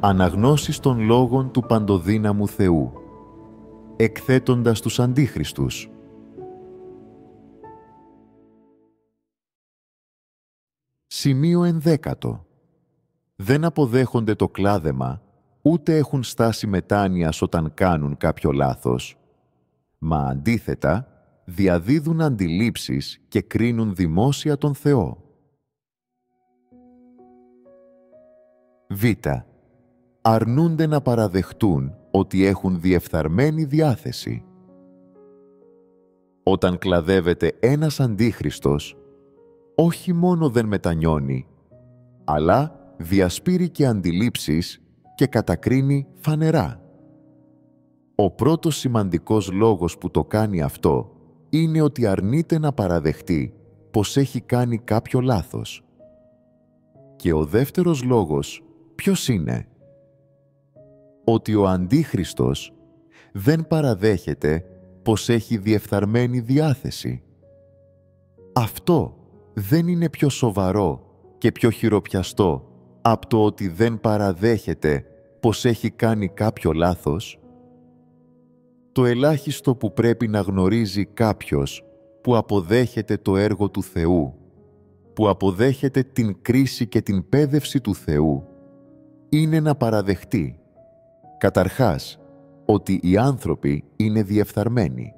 αναγνώσεις των λόγων του Παντοδύναμου Θεού, εκθέτοντας τους αντίχριστους. Σημείο 11. Δεν αποδέχονται το κλάδεμα, ούτε έχουν στάση μετάνοιας όταν κάνουν κάποιο λάθος, μα αντίθετα διαδίδουν αντιλήψεις και κρίνουν δημόσια τον Θεό. Β. Αρνούνται να παραδεχτούν ότι έχουν διεφθαρμένη διάθεση. Όταν κλαδεύεται ένας αντίχριστος, όχι μόνο δεν μετανιώνει, αλλά διασπείρει και αντιλήψεις και κατακρίνει φανερά. Ο πρώτος σημαντικός λόγος που το κάνει αυτό είναι ότι αρνείται να παραδεχτεί πως έχει κάνει κάποιο λάθος. Και ο δεύτερος λόγος ποιος είναι? Ότι ο αντίχριστος δεν παραδέχεται πως έχει διεφθαρμένη διάθεση. Αυτό δεν είναι πιο σοβαρό και πιο χειροπιαστό από το ότι δεν παραδέχεται πως έχει κάνει κάποιο λάθος? Το ελάχιστο που πρέπει να γνωρίζει κάποιος που αποδέχεται το έργο του Θεού, που αποδέχεται την κρίση και την πέδευση του Θεού, είναι να παραδεχτεί, καταρχάς, ότι οι άνθρωποι είναι διεφθαρμένοι,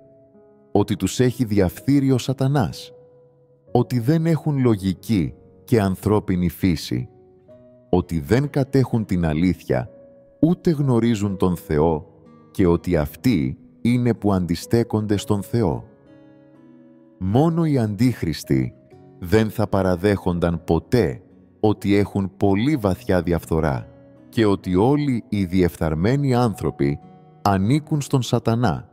ότι τους έχει διαφθείρει ο σατανάς, ότι δεν έχουν λογική και ανθρώπινη φύση, ότι δεν κατέχουν την αλήθεια, ούτε γνωρίζουν τον Θεό και ότι αυτοί είναι που αντιστέκονται στον Θεό. Μόνο οι αντίχριστοι δεν θα παραδέχονταν ποτέ ότι έχουν πολύ βαθιά διαφθορά και ότι όλοι οι διεφθαρμένοι άνθρωποι ανήκουν στον Σατανά,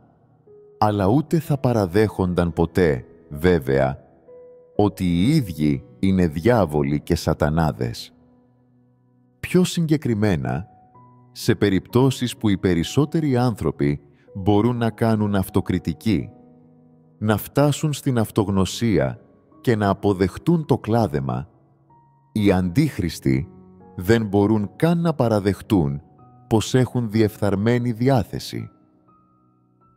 αλλά ούτε θα παραδέχονταν ποτέ, βέβαια, ότι οι ίδιοι είναι διάβολοι και σατανάδες. Πιο συγκεκριμένα, σε περιπτώσεις που οι περισσότεροι άνθρωποι μπορούν να κάνουν αυτοκριτική, να φτάσουν στην αυτογνωσία και να αποδεχτούν το κλάδεμα, οι αντίχριστοι δεν μπορούν καν να παραδεχτούν πως έχουν διεφθαρμένη διάθεση.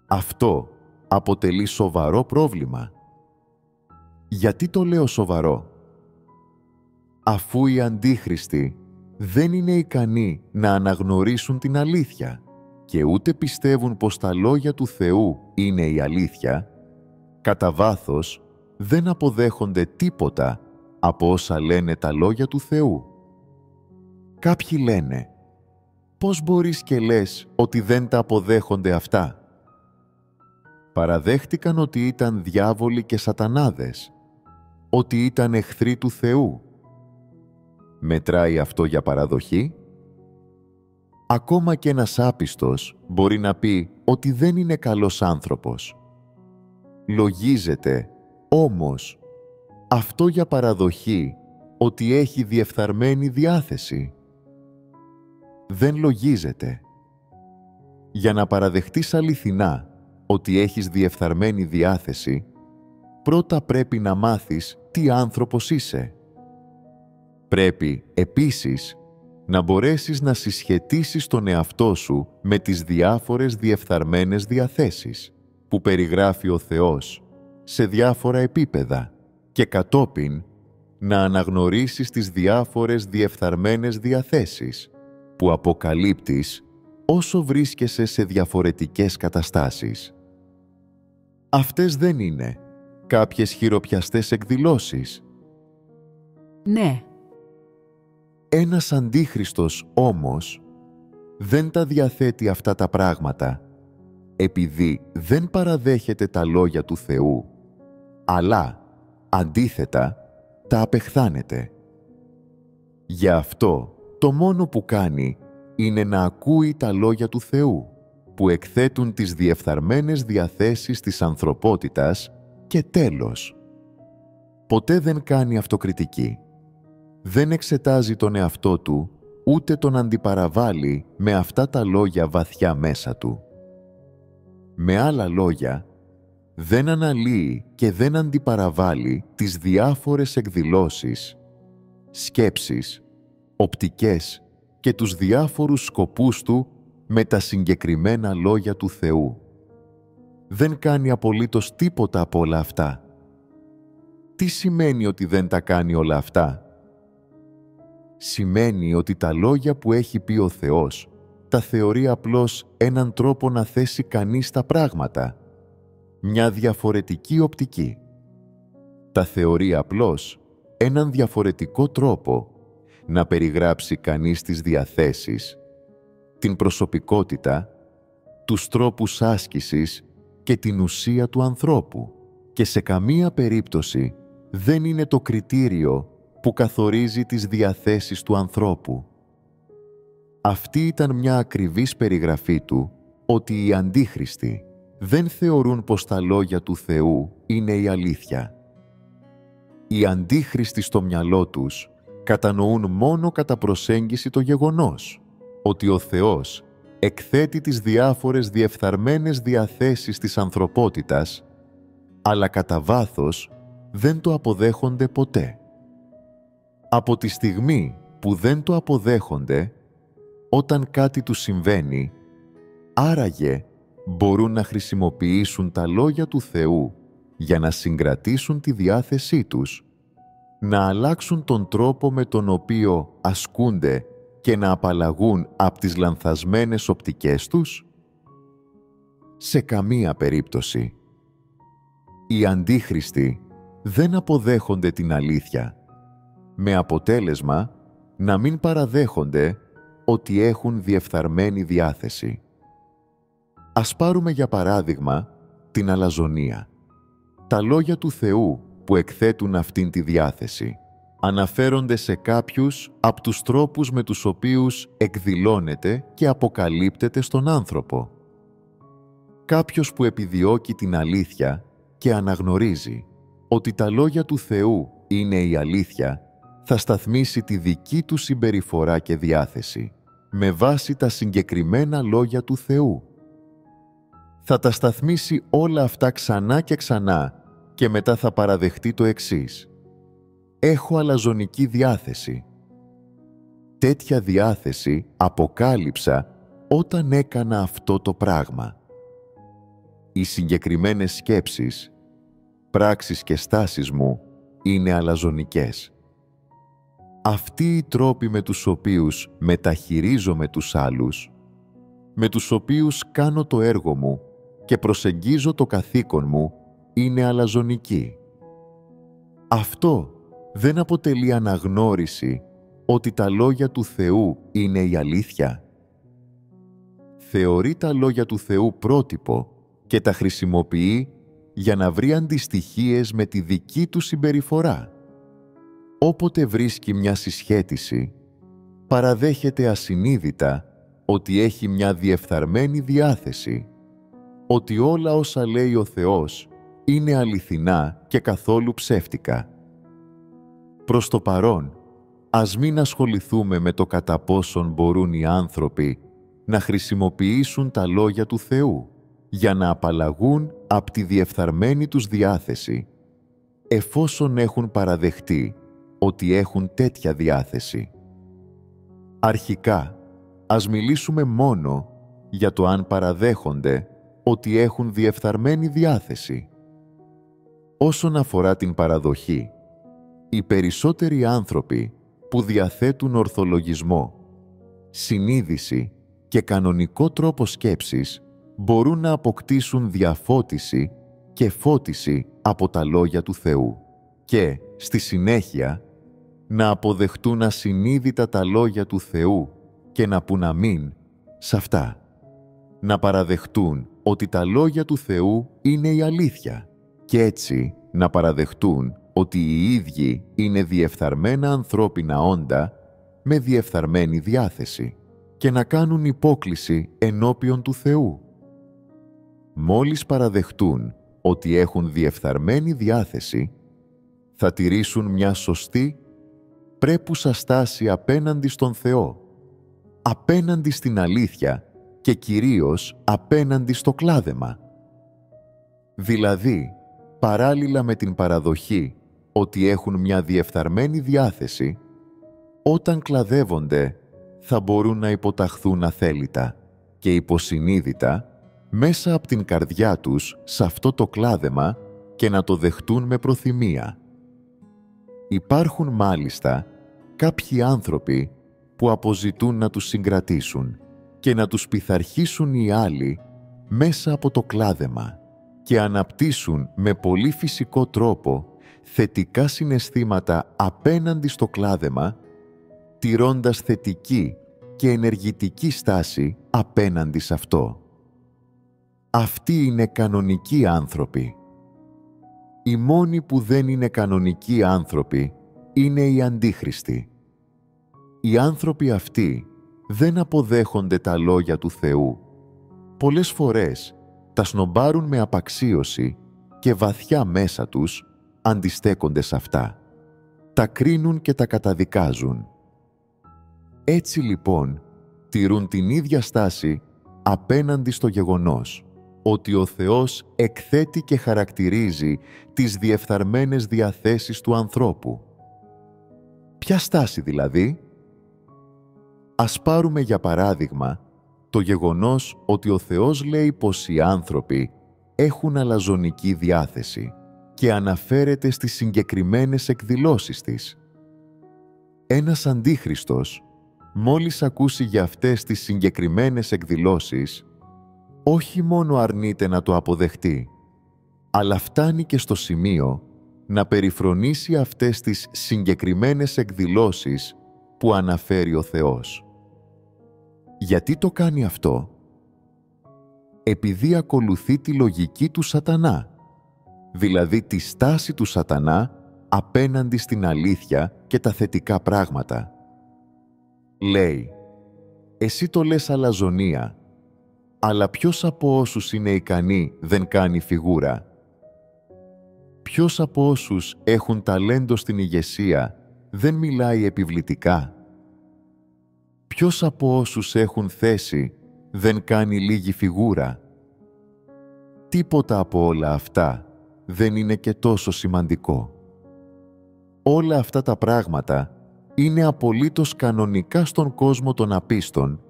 Αυτό αποτελεί σοβαρό πρόβλημα. Γιατί το λέω σοβαρό? Αφού οι αντίχριστοι δεν είναι ικανοί να αναγνωρίσουν την αλήθεια και ούτε πιστεύουν πως τα λόγια του Θεού είναι η αλήθεια, κατά βάθος δεν αποδέχονται τίποτα από όσα λένε τα λόγια του Θεού. Κάποιοι λένε, πώς μπορείς και λες ότι δεν τα αποδέχονται αυτά? Παραδέχτηκαν ότι ήταν διάβολοι και σατανάδες, ότι ήταν εχθροί του Θεού. Μετράει αυτό για παραδοχή? Ακόμα και ένας άπιστος μπορεί να πει ότι δεν είναι καλός άνθρωπος. Λογίζεται, όμως, αυτό για παραδοχή ότι έχει διεφθαρμένη διάθεση? Δεν λογίζεται. Για να παραδεχτείς αληθινά ότι έχεις διεφθαρμένη διάθεση, πρώτα πρέπει να μάθεις τι άνθρωπος είσαι. Πρέπει, επίσης, να μπορέσεις να συσχετίσεις τον εαυτό σου με τις διάφορες διεφθαρμένες διαθέσεις που περιγράφει ο Θεός σε διάφορα επίπεδα και κατόπιν να αναγνωρίσεις τις διάφορες διεφθαρμένες διαθέσεις που αποκαλύπτεις όσο βρίσκεσαι σε διαφορετικές καταστάσεις. Αυτές δεν είναι κάποιες χειροπιαστές εκδηλώσεις? Ναι. Ένας αντίχριστος όμως δεν τα διαθέτει αυτά τα πράγματα επειδή δεν παραδέχεται τα λόγια του Θεού, αλλά αντίθετα τα απεχθάνεται. Γι' αυτό το μόνο που κάνει είναι να ακούει τα λόγια του Θεού που εκθέτουν τις διεφθαρμένες διαθέσεις της ανθρωπότητας και τέλος. Ποτέ δεν κάνει αυτοκριτική. Δεν εξετάζει τον εαυτό του, ούτε τον αντιπαραβάλλει με αυτά τα λόγια βαθιά μέσα του. Με άλλα λόγια, δεν αναλύει και δεν αντιπαραβάλλει τις διάφορες εκδηλώσεις, σκέψεις, οπτικές και τους διάφορους σκοπούς του με τα συγκεκριμένα λόγια του Θεού. Δεν κάνει απολύτως τίποτα από όλα αυτά. Τι σημαίνει ότι δεν τα κάνει όλα αυτά? Σημαίνει ότι τα λόγια που έχει πει ο Θεός τα θεωρεί απλώς έναν τρόπο να θέσει κανείς τα πράγματα, μια διαφορετική οπτική. Τα θεωρεί απλώς έναν διαφορετικό τρόπο να περιγράψει κανείς τις διαθέσεις, την προσωπικότητα, τους τρόπους άσκησης και την ουσία του ανθρώπου. Και σε καμία περίπτωση δεν είναι το κριτήριο που καθορίζει τις διαθέσεις του ανθρώπου. Αυτή ήταν μια ακριβής περιγραφή του, ότι οι αντίχριστοι δεν θεωρούν πως τα λόγια του Θεού είναι η αλήθεια. Οι αντίχριστοι στο μυαλό τους κατανοούν μόνο κατά προσέγγιση το γεγονός ότι ο Θεός εκθέτει τις διάφορες διεφθαρμένες διαθέσεις της ανθρωπότητας, αλλά κατά βάθος δεν το αποδέχονται ποτέ. Από τη στιγμή που δεν το αποδέχονται, όταν κάτι τους συμβαίνει, άραγε μπορούν να χρησιμοποιήσουν τα λόγια του Θεού για να συγκρατήσουν τη διάθεσή τους, να αλλάξουν τον τρόπο με τον οποίο ασκούνται και να απαλλαγούν από τις λανθασμένες οπτικές τους? Σε καμία περίπτωση. Οι αντίχριστοι δεν αποδέχονται την αλήθεια, με αποτέλεσμα να μην παραδέχονται ότι έχουν διεφθαρμένη διάθεση. Ας πάρουμε για παράδειγμα την αλαζονία. Τα λόγια του Θεού που εκθέτουν αυτήν τη διάθεση αναφέρονται σε κάποιους από τους τρόπους με τους οποίους εκδηλώνεται και αποκαλύπτεται στον άνθρωπο. Κάποιος που επιδιώκει την αλήθεια και αναγνωρίζει ότι τα λόγια του Θεού είναι η αλήθεια, θα σταθμίσει τη δική του συμπεριφορά και διάθεση με βάση τα συγκεκριμένα λόγια του Θεού. Θα τα σταθμίσει όλα αυτά ξανά και ξανά και μετά θα παραδεχτεί το εξής: «Έχω αλαζονική διάθεση. Τέτοια διάθεση αποκάλυψα όταν έκανα αυτό το πράγμα». Οι συγκεκριμένες σκέψεις, πράξεις και στάσεις μου είναι αλαζονικές. Αυτοί οι τρόποι με τους οποίους μεταχειρίζομαι τους άλλους, με τους οποίους κάνω το έργο μου και προσεγγίζω το καθήκον μου, είναι αλαζονική. Αυτό δεν αποτελεί αναγνώριση ότι τα λόγια του Θεού είναι η αλήθεια. Θεωρεί τα λόγια του Θεού πρότυπο και τα χρησιμοποιεί για να βρει αντιστοιχίες με τη δική του συμπεριφορά. Όποτε βρίσκει μια συσχέτιση, παραδέχεται ασυνείδητα ότι έχει μια διεφθαρμένη διάθεση, ότι όλα όσα λέει ο Θεός είναι αληθινά και καθόλου ψεύτικα. Προς το παρόν, ας μην ασχοληθούμε με το κατά πόσον μπορούν οι άνθρωποι να χρησιμοποιήσουν τα λόγια του Θεού για να απαλλαγούν από τη διεφθαρμένη τους διάθεση, εφόσον έχουν παραδεχτεί ότι έχουν τέτοια διάθεση. Αρχικά, ας μιλήσουμε μόνο για το αν παραδέχονται ότι έχουν διεφθαρμένη διάθεση. Όσον αφορά την παραδοχή, οι περισσότεροι άνθρωποι που διαθέτουν ορθολογισμό, συνείδηση και κανονικό τρόπο σκέψης μπορούν να αποκτήσουν διαφώτιση και φώτιση από τα λόγια του Θεού και, στη συνέχεια, να αποδεχτούν ασυνείδητα τα λόγια του Θεού και να πουν αμήν σε αυτά. Να παραδεχτούν ότι τα λόγια του Θεού είναι η αλήθεια και έτσι να παραδεχτούν ότι οι ίδιοι είναι διεφθαρμένα ανθρώπινα όντα με διεφθαρμένη διάθεση και να κάνουν υπόκληση ενώπιον του Θεού. Μόλις παραδεχτούν ότι έχουν διεφθαρμένη διάθεση, θα τηρήσουν μια σωστή, πρέπουσα στάση απέναντι στον Θεό, απέναντι στην αλήθεια και κυρίως απέναντι στο κλάδεμα. Δηλαδή, παράλληλα με την παραδοχή ότι έχουν μια διεφθαρμένη διάθεση, όταν κλαδεύονται θα μπορούν να υποταχθούν αθέλητα και υποσυνείδητα μέσα από την καρδιά τους σε αυτό το κλάδεμα και να το δεχτούν με προθυμία. Υπάρχουν μάλιστα κάποιοι άνθρωποι που αποζητούν να τους συγκρατήσουν και να τους πειθαρχήσουν οι άλλοι μέσα από το κλάδεμα και αναπτύσσουν με πολύ φυσικό τρόπο θετικά συναισθήματα απέναντι στο κλάδεμα, τηρώντας θετική και ενεργητική στάση απέναντι σε αυτό. Αυτοί είναι κανονικοί άνθρωποι. Οι μόνοι που δεν είναι κανονικοί άνθρωποι είναι οι αντίχριστοι. Οι άνθρωποι αυτοί δεν αποδέχονται τα λόγια του Θεού. Πολλές φορές τα σνομπάρουν με απαξίωση και βαθιά μέσα τους αντιστέκονται σε αυτά. Τα κρίνουν και τα καταδικάζουν. Έτσι λοιπόν τηρούν την ίδια στάση απέναντι στο γεγονός ότι ο Θεός εκθέτει και χαρακτηρίζει τις διεφθαρμένες διαθέσεις του ανθρώπου. Ποια στάση δηλαδή? Ας πάρουμε για παράδειγμα το γεγονός ότι ο Θεός λέει πως οι άνθρωποι έχουν αλαζονική διάθεση και αναφέρεται στις συγκεκριμένες εκδηλώσεις της. Ένας αντίχριστος, μόλις ακούσει για αυτές τις συγκεκριμένες εκδηλώσεις, όχι μόνο αρνείται να το αποδεχτεί, αλλά φτάνει και στο σημείο να περιφρονήσει αυτές τις συγκεκριμένες εκδηλώσεις που αναφέρει ο Θεός. Γιατί το κάνει αυτό? Επειδή ακολουθεί τη λογική του σατανά, δηλαδή τη στάση του σατανά απέναντι στην αλήθεια και τα θετικά πράγματα. Λέει, εσύ το λες αλαζονία, αλλά ποιος από όσους είναι ικανοί δεν κάνει φιγούρα? Ποιος από όσους έχουν ταλέντο στην ηγεσία δεν μιλάει επιβλητικά? Ποιος από όσους έχουν θέση δεν κάνει λίγη φιγούρα? Τίποτα από όλα αυτά δεν είναι και τόσο σημαντικό. Όλα αυτά τα πράγματα είναι απολύτως κανονικά στον κόσμο των απίστων.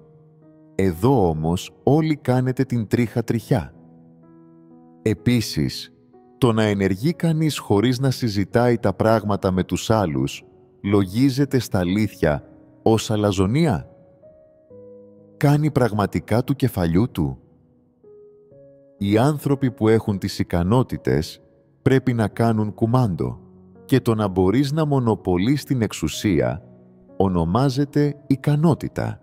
Εδώ όμως όλοι κάνετε την τρίχα τριχιά. Επίσης, το να ενεργεί κανείς χωρίς να συζητάει τα πράγματα με τους άλλους, λογίζεται στα αλήθεια ως αλαζονία? Κάνει πραγματικά του κεφαλιού του? Οι άνθρωποι που έχουν τις ικανότητες πρέπει να κάνουν κουμάντο και το να μπορείς να μονοπολείς την εξουσία ονομάζεται ικανότητα.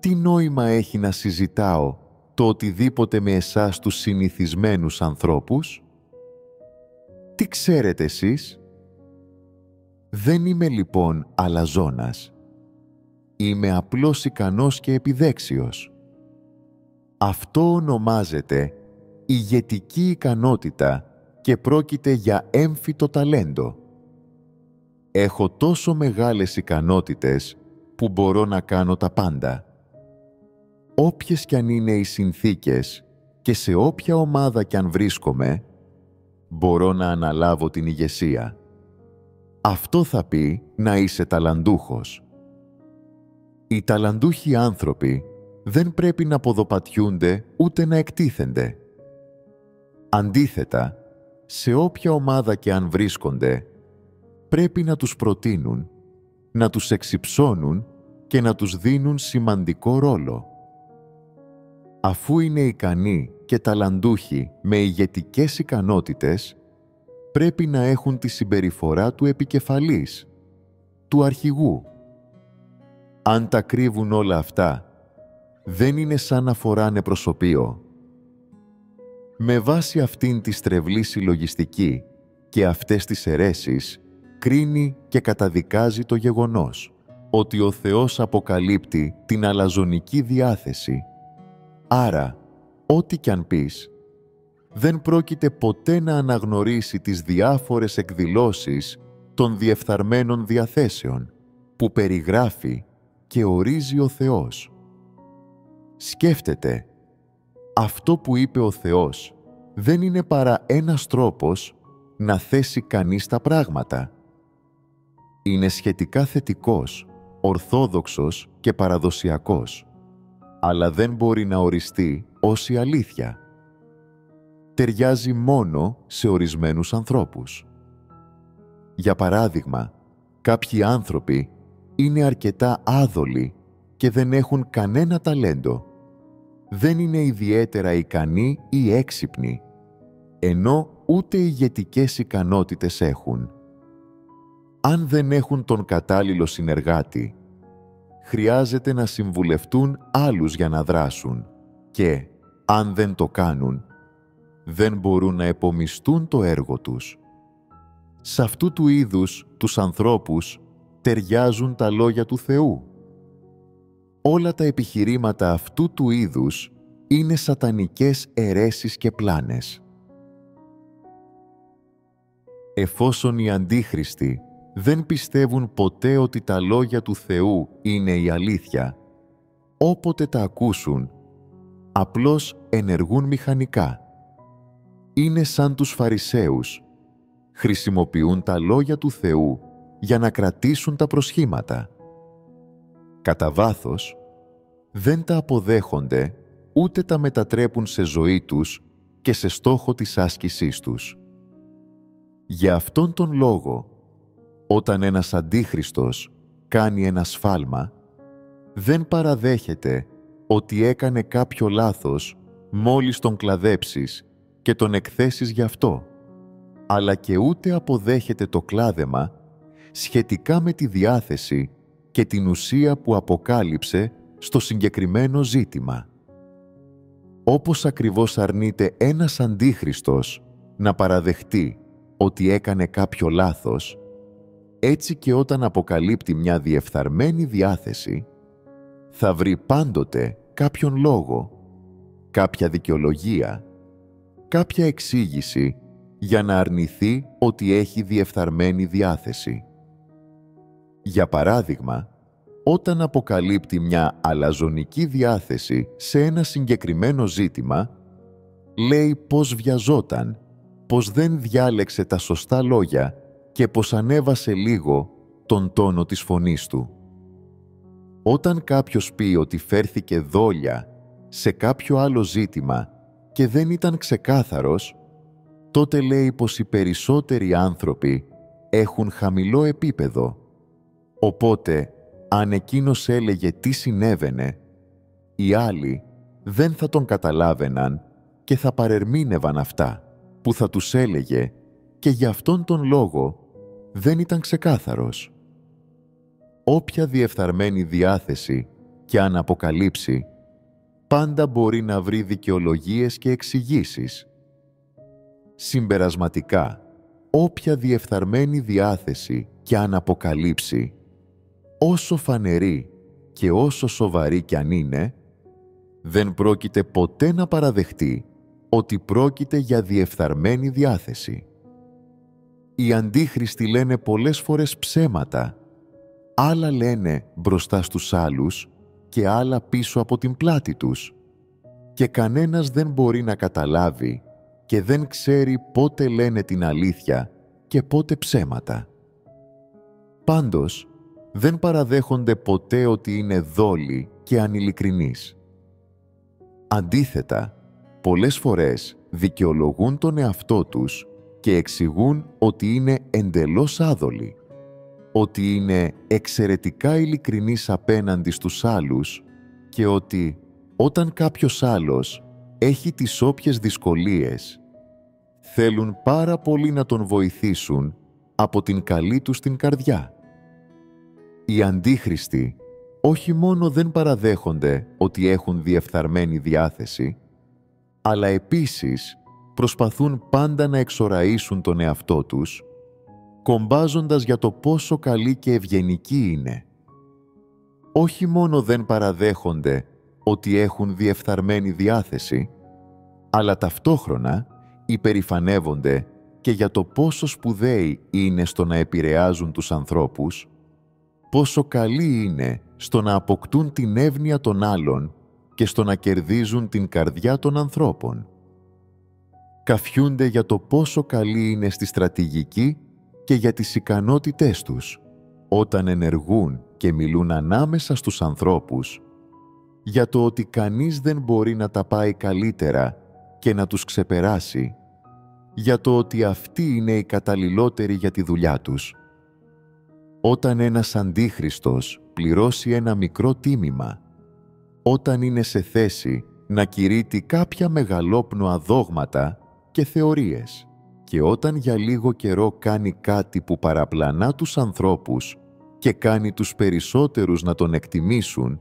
Τι νόημα έχει να συζητάω το οτιδήποτε με εσάς τους συνηθισμένους ανθρώπους? Τι ξέρετε εσείς? Δεν είμαι λοιπόν αλαζόνας. Είμαι απλώς ικανός και επιδέξιος. Αυτό ονομάζεται ηγετική ικανότητα και πρόκειται για έμφυτο ταλέντο. Έχω τόσο μεγάλες ικανότητες που μπορώ να κάνω τα πάντα. Όποιες κι αν είναι οι συνθήκες και σε όποια ομάδα κι αν βρίσκομαι, μπορώ να αναλάβω την ηγεσία. Αυτό θα πει να είσαι ταλαντούχος. Οι ταλαντούχοι άνθρωποι δεν πρέπει να ποδοπατιούνται ούτε να εκτίθενται. Αντίθετα, σε όποια ομάδα και αν βρίσκονται, πρέπει να τους προτείνουν, να τους εξυψώνουν και να τους δίνουν σημαντικό ρόλο. Αφού είναι ικανοί και ταλαντούχοι με ηγετικές ικανότητες, πρέπει να έχουν τη συμπεριφορά του επικεφαλής, του αρχηγού. Αν τα κρύβουν όλα αυτά, δεν είναι σαν να φοράνε προσωπείο. Με βάση αυτήν τη στρεβλή συλλογιστική και αυτές τις αιρέσεις, κρίνει και καταδικάζει το γεγονός ότι ο Θεός αποκαλύπτει την αλαζονική διάθεση. Άρα, ό,τι κι αν πεις, δεν πρόκειται ποτέ να αναγνωρίσει τις διάφορες εκδηλώσεις των διεφθαρμένων διαθέσεων που περιγράφει και ορίζει ο Θεός. Σκέφτεται, αυτό που είπε ο Θεός δεν είναι παρά ένας τρόπος να θέσει κανείς τα πράγματα. Είναι σχετικά θετικός ορθόδοξος και παραδοσιακός, αλλά δεν μπορεί να οριστεί ως η αλήθεια. Ταιριάζει μόνο σε ορισμένους ανθρώπους. Για παράδειγμα, κάποιοι άνθρωποι είναι αρκετά άδολοι και δεν έχουν κανένα ταλέντο. Δεν είναι ιδιαίτερα ικανοί ή έξυπνοι, ενώ ούτε ηγετικές ικανότητες έχουν. Αν δεν έχουν τον κατάλληλο συνεργάτη, χρειάζεται να συμβουλευτούν άλλους για να δράσουν και, αν δεν το κάνουν, δεν μπορούν να επομισθούν το έργο τους. Σε αυτού του είδους τους ανθρώπους ταιριάζουν τα λόγια του Θεού. Όλα τα επιχειρήματα αυτού του είδους είναι σατανικές αιρέσεις και πλάνες. Εφόσον οι αντίχριστοι δεν πιστεύουν ποτέ ότι τα λόγια του Θεού είναι η αλήθεια, όποτε τα ακούσουν, απλώς ενεργούν μηχανικά. Είναι σαν τους Φαρισαίους. Χρησιμοποιούν τα λόγια του Θεού για να κρατήσουν τα προσχήματα. Κατά βάθος, δεν τα αποδέχονται ούτε τα μετατρέπουν σε ζωή τους και σε στόχο της άσκησής τους. Για αυτόν τον λόγο, όταν ένας αντίχριστος κάνει ένα σφάλμα, δεν παραδέχεται ότι έκανε κάποιο λάθος μόλις τον κλαδέψεις και τον εκθέσεις γι' αυτό, αλλά και ούτε αποδέχεται το κλάδεμα σχετικά με τη διάθεση και την ουσία που αποκάλυψε στο συγκεκριμένο ζήτημα. Όπως ακριβώς αρνείται ένας αντίχριστος να παραδεχτεί ότι έκανε κάποιο λάθος, έτσι και όταν αποκαλύπτει μια διεφθαρμένη διάθεση, θα βρει πάντοτε κάποιον λόγο, κάποια δικαιολογία, κάποια εξήγηση για να αρνηθεί ότι έχει διεφθαρμένη διάθεση. Για παράδειγμα, όταν αποκαλύπτει μια αλαζονική διάθεση σε ένα συγκεκριμένο ζήτημα, λέει πως βιαζόταν, πως δεν διάλεξε τα σωστά λόγια και πως ανέβασε λίγο τον τόνο της φωνής του. Όταν κάποιος πει ότι φέρθηκε δόλια σε κάποιο άλλο ζήτημα και δεν ήταν ξεκάθαρος, τότε λέει πως οι περισσότεροι άνθρωποι έχουν χαμηλό επίπεδο. Οπότε, αν εκείνος έλεγε τι συνέβαινε, οι άλλοι δεν θα τον καταλάβαιναν και θα παρερμήνευαν αυτά που θα τους έλεγε και γι' αυτόν τον λόγο δεν ήταν ξεκάθαρος. Όποια διεφθαρμένη διάθεση και αν αποκαλύψει, πάντα μπορεί να βρει δικαιολογίες και εξηγήσεις. Συμπερασματικά, όποια διεφθαρμένη διάθεση και αν αποκαλύψει, όσο φανερή και όσο σοβαρή κι αν είναι, δεν πρόκειται ποτέ να παραδεχτεί ότι πρόκειται για διεφθαρμένη διάθεση. Οι αντίχριστοι λένε πολλές φορές ψέματα, άλλα λένε μπροστά στους άλλους και άλλα πίσω από την πλάτη τους και κανένας δεν μπορεί να καταλάβει και δεν ξέρει πότε λένε την αλήθεια και πότε ψέματα. Πάντως, δεν παραδέχονται ποτέ ότι είναι δόλοι και ανηλικρινείς. Αντίθετα, πολλές φορές δικαιολογούν τον εαυτό τους και εξηγούν ότι είναι εντελώς άδολοι, ότι είναι εξαιρετικά ειλικρινείς απέναντι στους άλλους και ότι όταν κάποιος άλλος έχει τις όποιες δυσκολίες, θέλουν πάρα πολύ να τον βοηθήσουν από την καλή τους την καρδιά. Οι αντίχριστοι όχι μόνο δεν παραδέχονται ότι έχουν διεφθαρμένη διάθεση, αλλά επίσης προσπαθούν πάντα να εξοραίσουν τον εαυτό τους, κομπάζοντας για το πόσο καλή και ευγενική είναι. Όχι μόνο δεν παραδέχονται ότι έχουν διεφθαρμένη διάθεση, αλλά ταυτόχρονα υπερηφανεύονται και για το πόσο σπουδαίοι είναι στο να επηρεάζουν τους ανθρώπους, πόσο καλοί είναι στο να αποκτούν την εύνοια των άλλων και στο να κερδίζουν την καρδιά των ανθρώπων. Καφιούνται για το πόσο καλοί είναι στη στρατηγική και για τις ικανότητές τους, όταν ενεργούν και μιλούν ανάμεσα στους ανθρώπους για το ότι κανείς δεν μπορεί να τα πάει καλύτερα και να τους ξεπεράσει, για το ότι αυτοί είναι οι καταλληλότεροι για τη δουλειά τους. Όταν ένας αντίχριστος πληρώσει ένα μικρό τίμημα, όταν είναι σε θέση να κηρύττει κάποια μεγαλόπνοα δόγματα και θεωρίες, και όταν για λίγο καιρό κάνει κάτι που παραπλανά τους ανθρώπους και κάνει τους περισσότερους να τον εκτιμήσουν,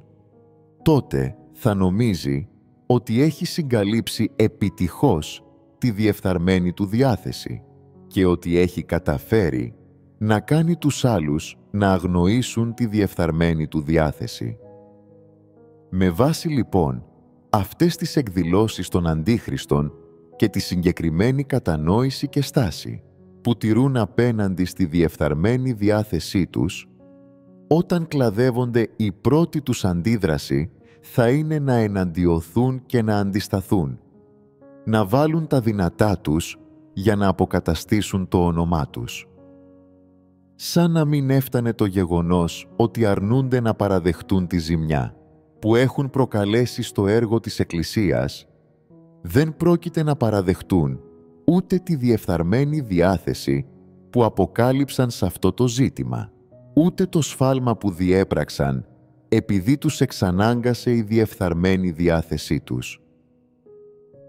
τότε θα νομίζει ότι έχει συγκαλύψει επιτυχώς τη διεφθαρμένη του διάθεση και ότι έχει καταφέρει να κάνει τους άλλους να αγνοήσουν τη διεφθαρμένη του διάθεση. Με βάση λοιπόν αυτές τις εκδηλώσεις των αντίχριστων και τη συγκεκριμένη κατανόηση και στάση που τηρούν απέναντι στη διεφθαρμένη διάθεσή τους, όταν κλαδεύονται η πρώτη τους αντίδραση θα είναι να εναντιωθούν και να αντισταθούν, να βάλουν τα δυνατά τους για να αποκαταστήσουν το όνομά τους. Σαν να μην έφτανε το γεγονός ότι αρνούνται να παραδεχτούν τη ζημιά που έχουν προκαλέσει στο έργο της Εκκλησίας, δεν πρόκειται να παραδεχτούν ούτε τη διεφθαρμένη διάθεση που αποκάλυψαν σε αυτό το ζήτημα, ούτε το σφάλμα που διέπραξαν επειδή τους εξανάγκασε η διεφθαρμένη διάθεσή τους.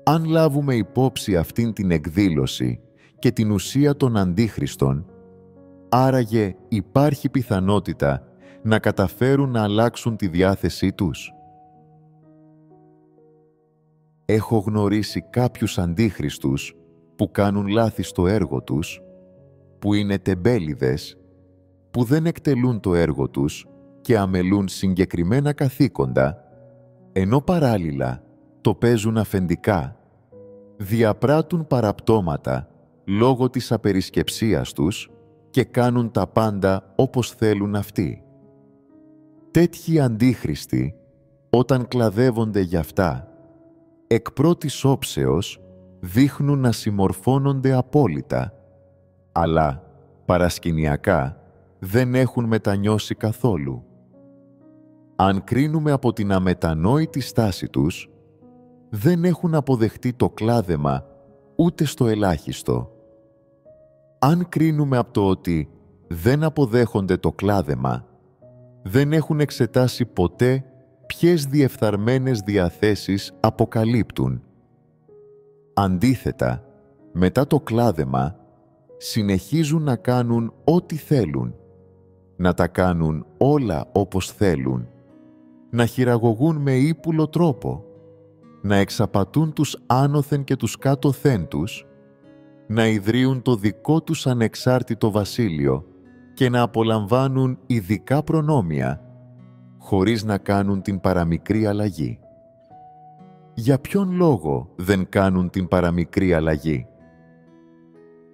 Αν λάβουμε υπόψη αυτήν την εκδήλωση και την ουσία των αντίχριστων, άραγε υπάρχει πιθανότητα να καταφέρουν να αλλάξουν τη διάθεσή τους. Έχω γνωρίσει κάποιους αντίχριστους που κάνουν λάθη στο έργο τους, που είναι τεμπέληδες, που δεν εκτελούν το έργο τους και αμελούν συγκεκριμένα καθήκοντα, ενώ παράλληλα το παίζουν αφεντικά, διαπράττουν παραπτώματα λόγω της απερισκεψίας τους και κάνουν τα πάντα όπως θέλουν αυτοί. Τέτοιοι αντίχριστοι, όταν κλαδεύονται γι' αυτά, εκ πρώτης όψεως δείχνουν να συμμορφώνονται απόλυτα, αλλά παρασκηνιακά δεν έχουν μετανιώσει καθόλου. Αν κρίνουμε από την αμετανόητη στάση τους, δεν έχουν αποδεχτεί το κλάδεμα ούτε στο ελάχιστο. Αν κρίνουμε από το ότι δεν αποδέχονται το κλάδεμα, δεν έχουν εξετάσει ποτέ ποιες διεφθαρμένες διαθέσεις αποκαλύπτουν. Αντίθετα, μετά το κλάδεμα, συνεχίζουν να κάνουν ό,τι θέλουν, να τα κάνουν όλα όπως θέλουν, να χειραγωγούν με ύπουλο τρόπο, να εξαπατούν τους άνωθεν και τους κάτωθεν τους, να ιδρύουν το δικό τους ανεξάρτητο βασίλειο και να απολαμβάνουν ειδικά προνόμια, χωρίς να κάνουν την παραμικρή αλλαγή. Για ποιον λόγο δεν κάνουν την παραμικρή αλλαγή?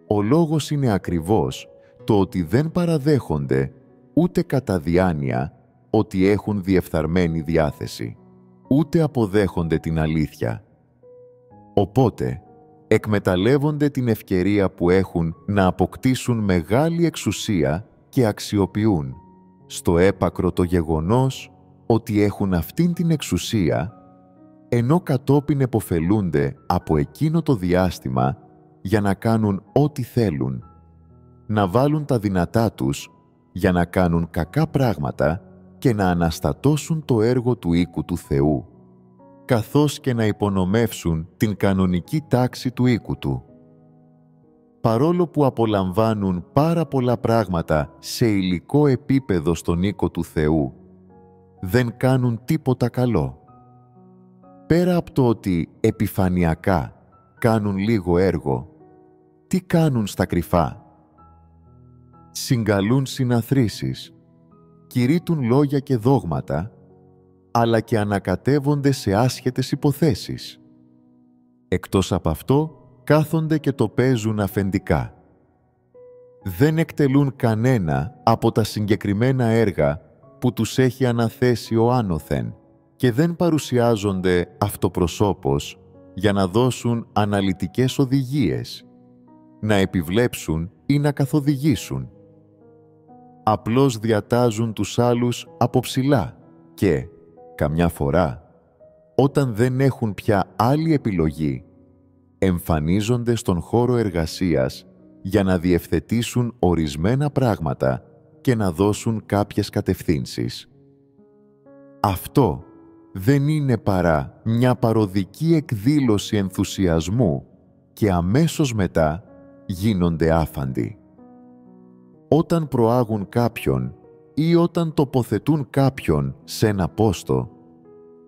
Ο λόγος είναι ακριβώς το ότι δεν παραδέχονται ούτε κατά διάνοια ότι έχουν διεφθαρμένη διάθεση, ούτε αποδέχονται την αλήθεια. Οπότε, εκμεταλλεύονται την ευκαιρία που έχουν να αποκτήσουν μεγάλη εξουσία και αξιοποιούν στο έπακρο το γεγονός ότι έχουν αυτήν την εξουσία, ενώ κατόπιν επωφελούνται από εκείνο το διάστημα για να κάνουν ό,τι θέλουν, να βάλουν τα δυνατά τους για να κάνουν κακά πράγματα και να αναστατώσουν το έργο του οίκου του Θεού, καθώς και να υπονομεύσουν την κανονική τάξη του οίκου του. Παρόλο που απολαμβάνουν πάρα πολλά πράγματα σε υλικό επίπεδο στον οίκο του Θεού, δεν κάνουν τίποτα καλό. Πέρα από το ότι επιφανειακά κάνουν λίγο έργο, τι κάνουν στα κρυφά? Συγκαλούν συναθρήσεις, κηρύττουν λόγια και δόγματα, αλλά και ανακατεύονται σε άσχετες υποθέσεις. Εκτός από αυτό, κάθονται και το παίζουν αφεντικά. Δεν εκτελούν κανένα από τα συγκεκριμένα έργα που τους έχει αναθέσει ο άνωθεν και δεν παρουσιάζονται αυτοπροσώπως για να δώσουν αναλυτικές οδηγίες, να επιβλέψουν ή να καθοδηγήσουν. απλώς διατάζουν τους άλλους από ψηλά και, καμιά φορά, όταν δεν έχουν πια άλλη επιλογή, εμφανίζονται στον χώρο εργασίας για να διευθετήσουν ορισμένα πράγματα και να δώσουν κάποιες κατευθύνσεις. Αυτό δεν είναι παρά μια παρωδική εκδήλωση ενθουσιασμού και αμέσως μετά γίνονται άφαντοι. Όταν προάγουν κάποιον ή όταν τοποθετούν κάποιον σε ένα πόστο,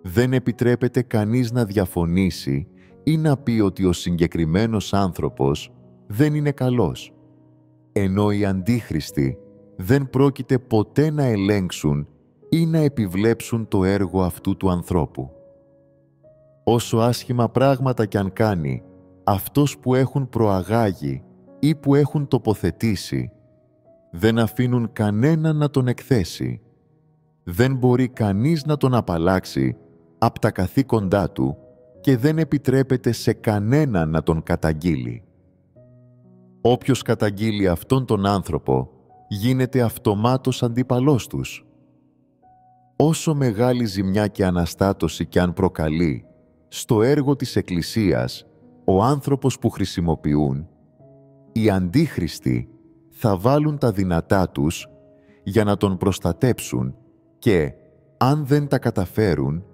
δεν επιτρέπεται κανείς να διαφωνήσει ή να πει ότι ο συγκεκριμένος άνθρωπος δεν είναι καλός, ενώ οι αντίχριστοι δεν πρόκειται ποτέ να ελέγξουν ή να επιβλέψουν το έργο αυτού του ανθρώπου. Όσο άσχημα πράγματα κι αν κάνει, αυτός που έχουν προαγάγει ή που έχουν τοποθετήσει, δεν αφήνουν κανέναν να τον εκθέσει. Δεν μπορεί κανείς να τον απαλλάξει από τα καθήκοντά του και δεν επιτρέπεται σε κανέναν να τον καταγγείλει. Όποιος καταγγείλει αυτόν τον άνθρωπο, γίνεται αυτομάτως αντίπαλός τους. Όσο μεγάλη ζημιά και αναστάτωση κι αν προκαλεί, στο έργο της Εκκλησίας, ο άνθρωπος που χρησιμοποιούν, οι αντίχριστοι θα βάλουν τα δυνατά τους για να τον προστατέψουν και, αν δεν τα καταφέρουν,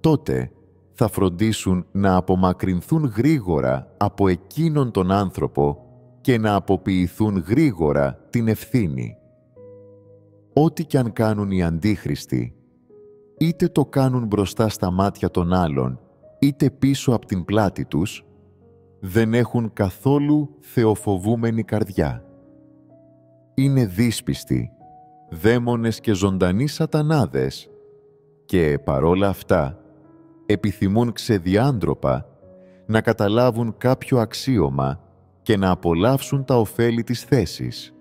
τότε θα φροντίσουν να απομακρυνθούν γρήγορα από εκείνον τον άνθρωπο και να αποποιηθούν γρήγορα την ευθύνη. Ό,τι κι αν κάνουν οι αντίχριστοι, είτε το κάνουν μπροστά στα μάτια των άλλων, είτε πίσω από την πλάτη τους, δεν έχουν καθόλου θεοφοβούμενη καρδιά. Είναι δύσπιστοι, δαίμονες και ζωντανοί σατανάδες και, παρόλα αυτά, επιθυμούν ξεδιάντροπα να καταλάβουν κάποιο αξίωμα και να απολαύσουν τα ωφέλη της θέσης.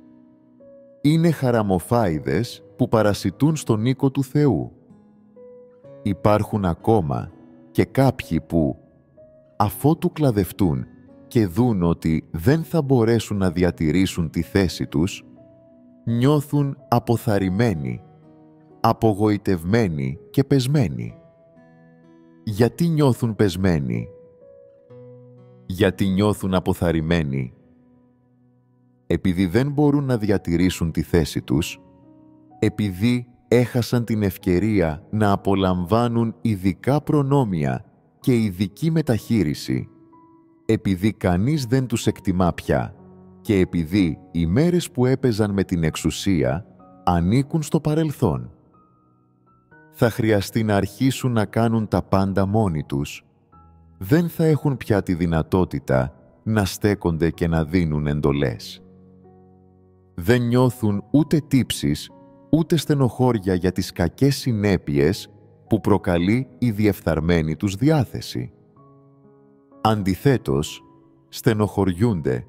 Είναι χαραμοφάιδες που παρασιτούν στον οίκο του Θεού. Υπάρχουν ακόμα και κάποιοι που, αφότου κλαδευτούν και δουν ότι δεν θα μπορέσουν να διατηρήσουν τη θέση τους, νιώθουν αποθαρρυμένοι, απογοητευμένοι και πεσμένοι. Γιατί νιώθουν πεσμένοι? Γιατί νιώθουν αποθαρρυμένοι? Επειδή δεν μπορούν να διατηρήσουν τη θέση τους, επειδή έχασαν την ευκαιρία να απολαμβάνουν ειδικά προνόμια και ειδική μεταχείριση, επειδή κανείς δεν τους εκτιμά πια και επειδή οι μέρες που έπαιζαν με την εξουσία ανήκουν στο παρελθόν. Θα χρειαστεί να αρχίσουν να κάνουν τα πάντα μόνοι τους. Δεν θα έχουν πια τη δυνατότητα να στέκονται και να δίνουν εντολές. Δεν νιώθουν ούτε τύψεις, ούτε στενοχώρια για τις κακές συνέπειες που προκαλεί η διεφθαρμένη τους διάθεση. Αντιθέτως, στενοχωριούνται,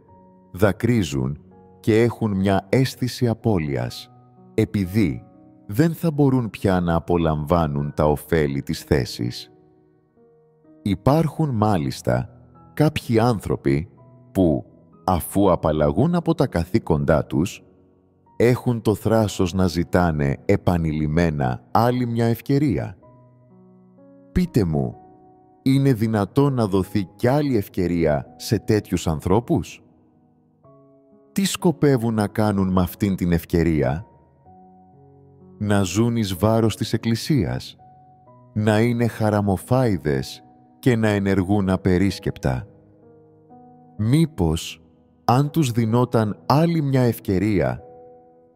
δακρύζουν και έχουν μια αίσθηση απώλειας, επειδή δεν θα μπορούν πια να απολαμβάνουν τα ωφέλη της θέσης. Υπάρχουν μάλιστα κάποιοι άνθρωποι που, αφού απαλλαγούν από τα καθήκοντά τους, έχουν το θράσος να ζητάνε επανειλημμένα άλλη μια ευκαιρία. Πείτε μου, είναι δυνατόν να δοθεί κι άλλη ευκαιρία σε τέτοιους ανθρώπους? Τι σκοπεύουν να κάνουν με αυτήν την ευκαιρία? Να ζουν εις βάρος της Εκκλησίας, να είναι χαραμοφάιδες και να ενεργούν απερίσκεπτα. Μήπως, αν τους δινόταν άλλη μια ευκαιρία,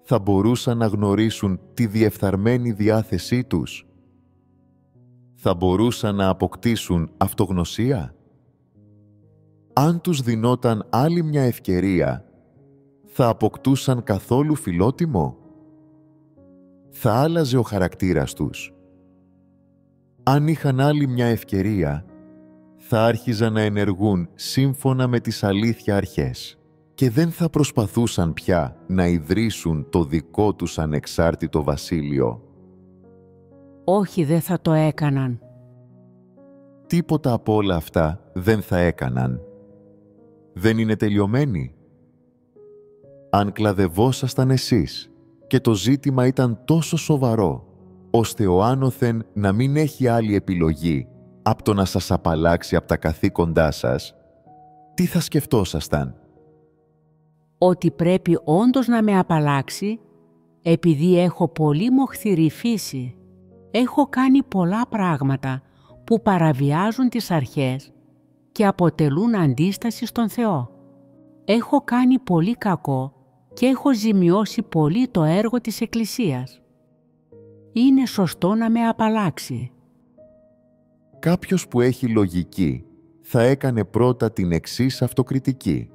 θα μπορούσαν να γνωρίσουν τη διεφθαρμένη διάθεσή τους? Θα μπορούσαν να αποκτήσουν αυτογνωσία? Αν τους δινόταν άλλη μια ευκαιρία, θα αποκτούσαν καθόλου φιλότιμο? Θα άλλαζε ο χαρακτήρας τους? Αν είχαν άλλη μια ευκαιρία, θα άρχιζαν να ενεργούν σύμφωνα με τις αλήθεια αρχές και δεν θα προσπαθούσαν πια να ιδρύσουν το δικό τους ανεξάρτητο βασίλειο. Όχι, δεν θα το έκαναν. Τίποτα από όλα αυτά δεν θα έκαναν. Δεν είναι τελειωμένοι. Αν κλαδευόσασταν εσείς και το ζήτημα ήταν τόσο σοβαρό, ώστε ο άνωθεν να μην έχει άλλη επιλογή από το να σας απαλλάξει από τα καθήκοντά σας, τι θα σκεφτόσασταν? Ότι πρέπει όντως να με απαλλάξει, επειδή έχω πολύ μοχθηρή φύση. Έχω κάνει πολλά πράγματα που παραβιάζουν τις αρχές και αποτελούν αντίσταση στον Θεό. Έχω κάνει πολύ κακό και έχω ζημιώσει πολύ το έργο της Εκκλησίας. Είναι σωστό να με απαλλάξει. Κάποιος που έχει λογική θα έκανε πρώτα την εξής αυτοκριτική.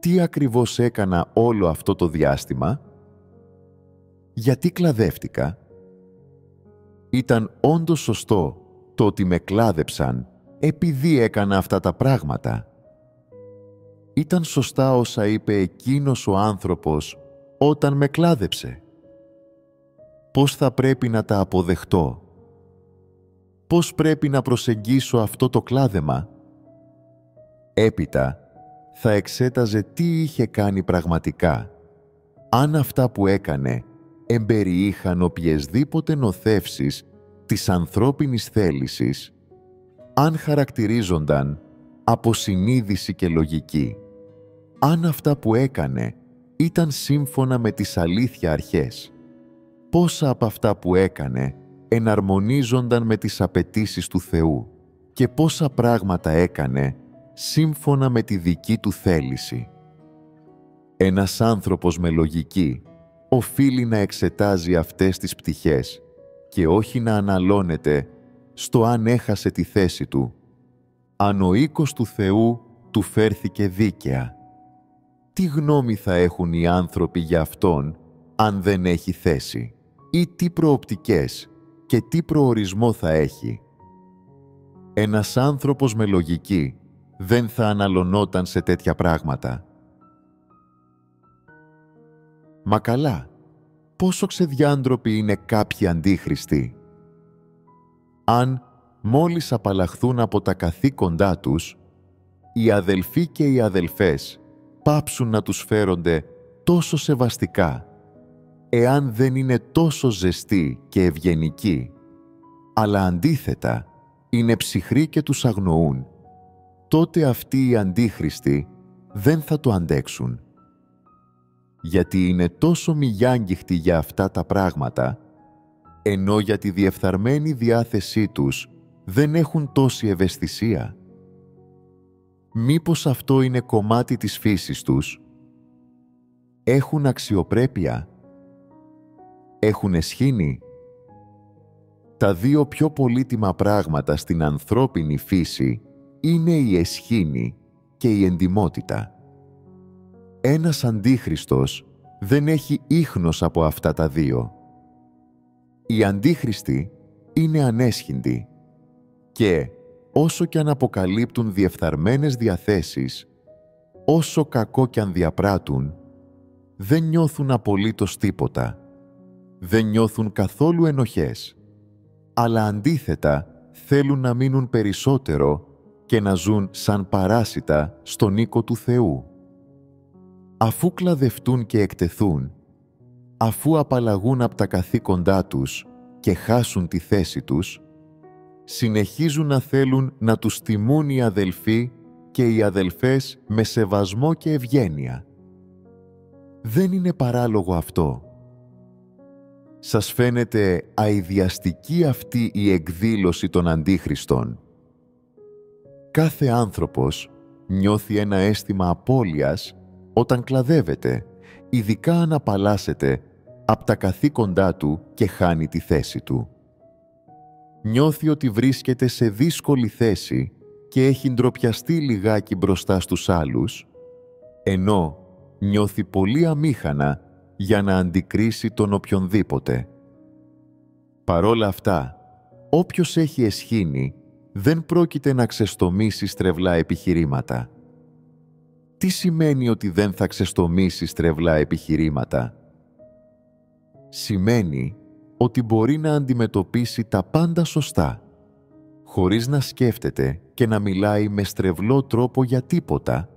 Τι ακριβώς έκανα όλο αυτό το διάστημα? Γιατί κλαδεύτηκα? Ήταν όντως σωστό το ότι με κλάδεψαν επειδή έκανα αυτά τα πράγματα? Ήταν σωστά όσα είπε εκείνος ο άνθρωπος όταν με κλάδεψε? Πώς θα πρέπει να τα αποδεχτώ? Πώς πρέπει να προσεγγίσω αυτό το κλάδεμα? Έπειτα θα εξέταζε τι είχε κάνει πραγματικά, αν αυτά που έκανε εμπεριείχαν οποιεσδήποτε νοθεύσεις της ανθρώπινης θέλησης, αν χαρακτηρίζονταν από συνείδηση και λογική, αν αυτά που έκανε ήταν σύμφωνα με τις αλήθεια αρχές, πόσα από αυτά που έκανε εναρμονίζονταν με τις απαιτήσεις του Θεού και πόσα πράγματα έκανε σύμφωνα με τη δική του θέληση. Ένας άνθρωπος με λογική οφείλει να εξετάζει αυτές τις πτυχές και όχι να αναλώνεται στο αν έχασε τη θέση του. Αν ο οίκος του Θεού του φέρθηκε δίκαια, τι γνώμη θα έχουν οι άνθρωποι για αυτόν αν δεν έχει θέση, ή τι προοπτικές και τι προορισμό θα έχει? Ένας άνθρωπος με λογική δεν θα αναλωνόταν σε τέτοια πράγματα. Μα καλά, πόσο ξεδιάντροποι είναι κάποιοι αντίχριστοι. Αν μόλις απαλλαχθούν από τα καθήκοντά τους, οι αδελφοί και οι αδελφές πάψουν να τους φέρονται τόσο σεβαστικά, εάν δεν είναι τόσο ζεστοί και ευγενικοί, αλλά αντίθετα είναι ψυχροί και τους αγνοούν, τότε αυτοί οι αντίχριστοι δεν θα το αντέξουν. Γιατί είναι τόσο μηγιάγγιχτοι για αυτά τα πράγματα, ενώ για τη διεφθαρμένη διάθεσή τους δεν έχουν τόση ευαισθησία. Μήπως αυτό είναι κομμάτι της φύσης τους? Έχουν αξιοπρέπεια? Έχουν εσχήνη? Τα δύο πιο πολύτιμα πράγματα στην ανθρώπινη φύση είναι η εσχήνη και η εντιμότητα. Ένας αντίχριστος δεν έχει ίχνος από αυτά τα δύο. Οι αντίχριστοι είναι ανέσχυντοι και όσο κι αν αποκαλύπτουν διεφθαρμένες διαθέσεις, όσο κακό κι αν διαπράττουν, δεν νιώθουν απολύτως τίποτα. Δεν νιώθουν καθόλου ενοχές, αλλά αντίθετα θέλουν να μείνουν περισσότερο και να ζουν σαν παράσιτα στον οίκο του Θεού. Αφού κλαδευτούν και εκτεθούν, αφού απαλλαγούν από τα καθήκοντά τους και χάσουν τη θέση τους, συνεχίζουν να θέλουν να τους τιμούν οι αδελφοί και οι αδελφές με σεβασμό και ευγένεια. Δεν είναι παράλογο αυτό? Σας φαίνεται αηδιαστική αυτή η εκδήλωση των αντίχριστων? Κάθε άνθρωπος νιώθει ένα αίσθημα απώλειας όταν κλαδεύεται, ειδικά αν απαλλάσσεται από τα καθήκοντά του και χάνει τη θέση του. Νιώθει ότι βρίσκεται σε δύσκολη θέση και έχει ντροπιαστεί λιγάκι μπροστά στους άλλους, ενώ νιώθει πολύ αμήχανα για να αντικρίσει τον οποιονδήποτε. Παρόλα αυτά, όποιος έχει εσχήνη δεν πρόκειται να ξεστομίσει στρεβλά επιχειρήματα. Τι σημαίνει ότι δεν θα ξεστομίσει στρεβλά επιχειρήματα? Σημαίνει ότι μπορεί να αντιμετωπίσει τα πάντα σωστά, χωρίς να σκέφτεται και να μιλάει με στρεβλό τρόπο για τίποτα,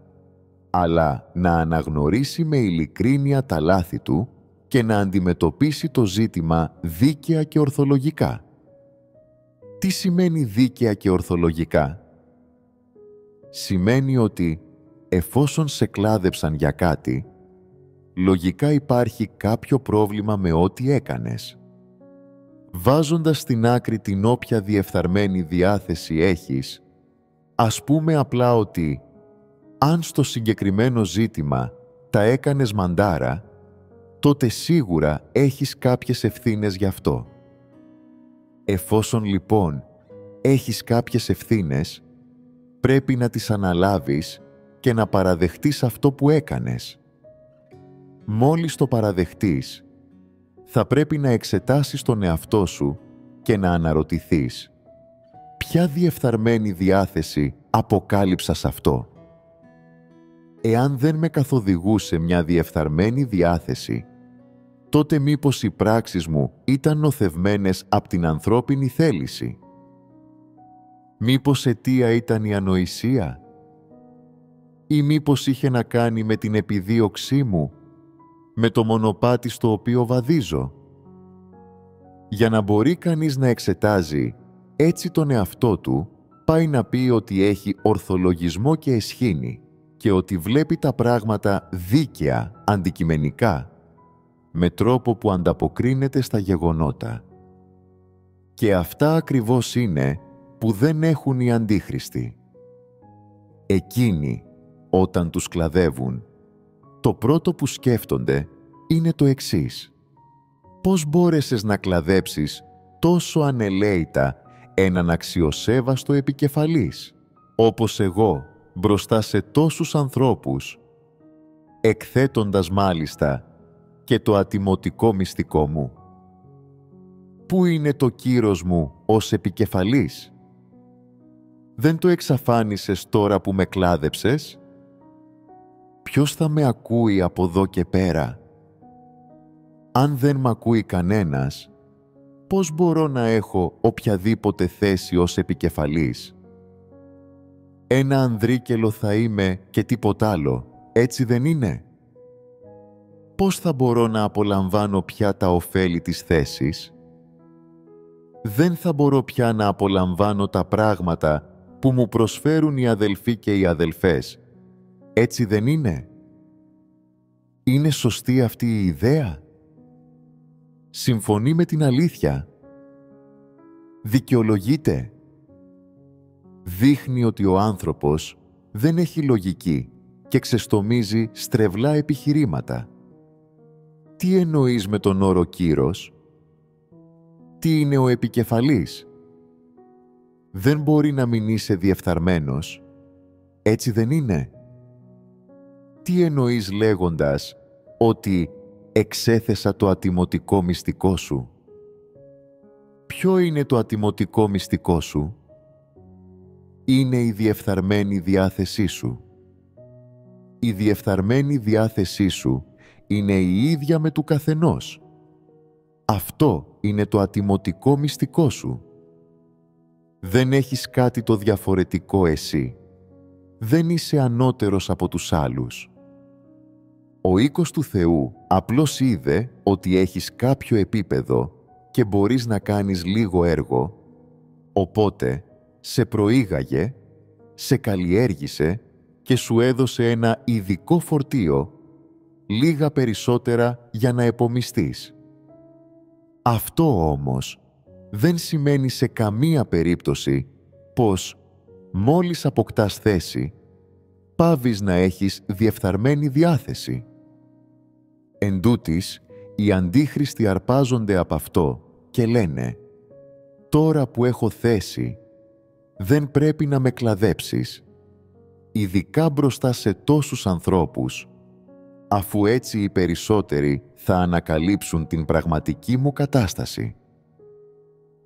αλλά να αναγνωρίσει με ειλικρίνεια τα λάθη του και να αντιμετωπίσει το ζήτημα δίκαια και ορθολογικά. Τι σημαίνει δίκαια και ορθολογικά? Σημαίνει ότι εφόσον σε κλάδεψαν για κάτι, λογικά υπάρχει κάποιο πρόβλημα με ό,τι έκανες. Βάζοντας στην άκρη την όποια διεφθαρμένη διάθεση έχεις, ας πούμε απλά ότι αν στο συγκεκριμένο ζήτημα τα έκανες μαντάρα, τότε σίγουρα έχεις κάποιες ευθύνες γι' αυτό. Εφόσον λοιπόν έχεις κάποιες ευθύνες, πρέπει να τις αναλάβεις και να παραδεχτείς αυτό που έκανες. Μόλις το παραδεχτείς, θα πρέπει να εξετάσεις τον εαυτό σου και να αναρωτηθείς ποια διεφθαρμένη διάθεση αποκάλυψα σε αυτό. Εάν δεν με καθοδηγούσε μια διεφθαρμένη διάθεση, τότε μήπως οι πράξεις μου ήταν νοθευμένες από την ανθρώπινη θέληση? Μήπως αιτία ήταν η ανοησία? Ή μήπως είχε να κάνει με την επιδίωξή μου, με το μονοπάτι στο οποίο βαδίζω? Για να μπορεί κανείς να εξετάζει έτσι τον εαυτό του, πάει να πει ότι έχει ορθολογισμό και αισχήνη και ότι βλέπει τα πράγματα δίκαια, αντικειμενικά, με τρόπο που ανταποκρίνεται στα γεγονότα. Και αυτά ακριβώς είναι που δεν έχουν οι αντίχριστοι. Εκείνοι, όταν τους κλαδεύουν, το πρώτο που σκέφτονται είναι το εξής: πώς μπόρεσες να κλαδέψεις τόσο ανελαίητα έναν αξιοσέβαστο επικεφαλής, όπως εγώ, μπροστά σε τόσους ανθρώπους, εκθέτοντας μάλιστα και το ατιμωτικό μυστικό μου? Πού είναι το κύρος μου ως επικεφαλής? Δεν το εξαφάνισες τώρα που με κλάδεψες? Ποιος θα με ακούει από εδώ και πέρα? Αν δεν μ' ακούει κανένας, πώς μπορώ να έχω οποιαδήποτε θέση ως επικεφαλής? Ένα ανδρίκελο θα είμαι και τίποτα άλλο, έτσι δεν είναι? Πώς θα μπορώ να απολαμβάνω πια τα ωφέλη της θέσης? Δεν θα μπορώ πια να απολαμβάνω τα πράγματα που μου προσφέρουν οι αδελφοί και οι αδελφές, έτσι δεν είναι? Είναι σωστή αυτή η ιδέα? Συμφωνεί με την αλήθεια? Δικαιολογείται? Δείχνει ότι ο άνθρωπος δεν έχει λογική και ξεστομίζει στρεβλά επιχειρήματα. Τι εννοείς με τον όρο κύρος? Τι είναι ο επικεφαλής? Δεν μπορεί να μην είσαι διεφθαρμένος, έτσι δεν είναι? Τι εννοείς λέγοντας ότι εξέθεσα το ατιμωτικό μυστικό σου? Ποιο είναι το ατιμωτικό μυστικό σου? Είναι η διεφθαρμένη διάθεσή σου. Η διεφθαρμένη διάθεσή σου είναι η ίδια με του καθενός. Αυτό είναι το ατιμωτικό μυστικό σου. Δεν έχεις κάτι το διαφορετικό εσύ. Δεν είσαι ανώτερος από τους άλλους. Ο οίκος του Θεού απλώς είδε ότι έχεις κάποιο επίπεδο και μπορείς να κάνεις λίγο έργο, οπότε σε προήγαγε, σε καλλιέργησε και σου έδωσε ένα ειδικό φορτίο, λίγα περισσότερα για να επομιστείς. Αυτό όμως δεν σημαίνει σε καμία περίπτωση πως μόλις αποκτάς θέση, πάβεις να έχεις διεφθαρμένη διάθεση. Εν τούτης, οι αντίχριστοι αρπάζονται από αυτό και λένε «Τώρα που έχω θέση, δεν πρέπει να με κλαδέψεις, ειδικά μπροστά σε τόσους ανθρώπους, αφού έτσι οι περισσότεροι θα ανακαλύψουν την πραγματική μου κατάσταση».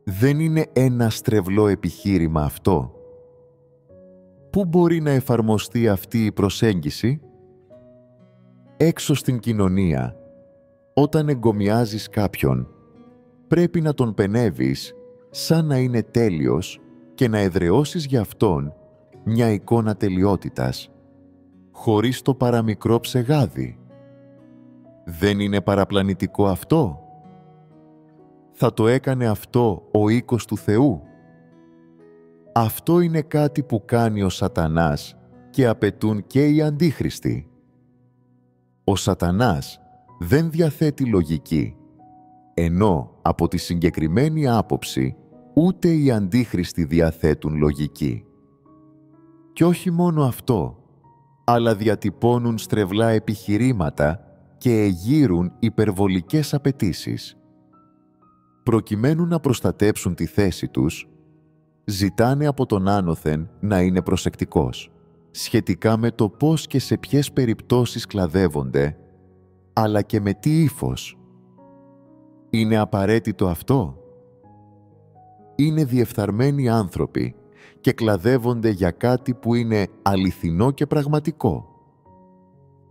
Δεν είναι ένα στρεβλό επιχείρημα αυτό? Πού μπορεί να εφαρμοστεί αυτή η προσέγγιση? Έξω στην κοινωνία, όταν εγκομιάζεις κάποιον, πρέπει να τον πενεύεις σαν να είναι τέλειος και να εδραιώσεις για αυτόν μια εικόνα τελειότητας, χωρίς το παραμικρό ψεγάδι. Δεν είναι παραπλανητικό αυτό? Θα το έκανε αυτό ο οίκος του Θεού? Αυτό είναι κάτι που κάνει ο Σατανάς και απαιτούν και οι αντίχριστοι. Ο Σατανάς δεν διαθέτει λογική, ενώ από τη συγκεκριμένη άποψη ούτε οι αντίχριστοι διαθέτουν λογική. Και όχι μόνο αυτό, αλλά διατυπώνουν στρεβλά επιχειρήματα και εγείρουν υπερβολικές απαιτήσεις. Προκειμένου να προστατέψουν τη θέση τους, ζητάνε από τον άνωθεν να είναι προσεκτικός σχετικά με το πώς και σε ποιες περιπτώσεις κλαδεύονται, αλλά και με τι ύφος. Είναι απαραίτητο αυτό? Είναι διεφθαρμένοι άνθρωποι και κλαδεύονται για κάτι που είναι αληθινό και πραγματικό.